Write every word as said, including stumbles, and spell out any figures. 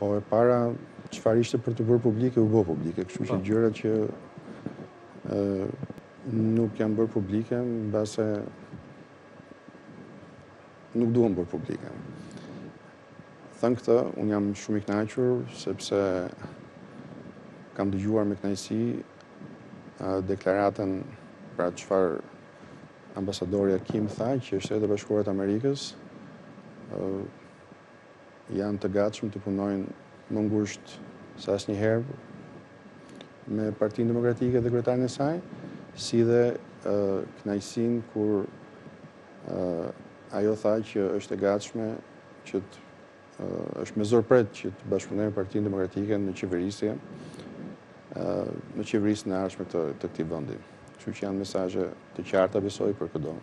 Po e para çfarë ishte për të bërë publike u bë publike, kështu që gjërat që ë nuk janë bërë publike, mbase nuk duan bërë publike. Thënë këtë, unë jam shumë i kënaqur sepse kam dëgjuar me kënaqësi deklaratën pra çfarë ambasadorja Kim tha që Shtetet e Bashkuara të Amerikës janë të gatshëm të punojnë më ngushtë se asnjëherë me Partinë Demokratike dhe kryetarin e saj, si dhe uh, kënaqësinë kur uh, ajo tha që është e gatshme që të, uh, është me zor pret që të bashkëpunojë Partinë Demokratike në qeverisje, uh, në qeverisjen e ardhshme të, të këtij vendi. Kështu që janë mesazhe të qarta besoj për këdo.